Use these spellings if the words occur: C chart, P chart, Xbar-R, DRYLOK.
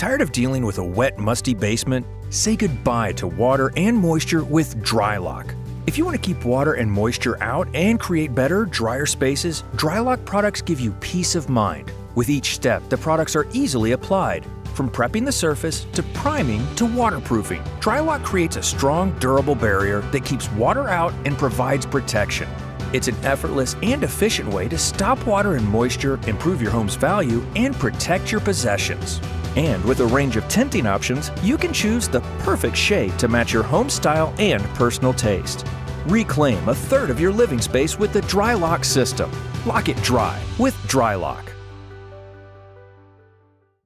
Tired of dealing with a wet, musty basement? Say goodbye to water and moisture with DRYLOK. If you want to keep water and moisture out and create better, drier spaces, DRYLOK products give you peace of mind. With each step, the products are easily applied. From prepping the surface, to priming, to waterproofing, DRYLOK creates a strong, durable barrier that keeps water out and provides protection. It's an effortless and efficient way to stop water and moisture, improve your home's value, and protect your possessions. And with a range of tinting options, you can choose the perfect shade to match your home style and personal taste. Reclaim a third of your living space with the DRYLOK system. Lock it dry with DRYLOK.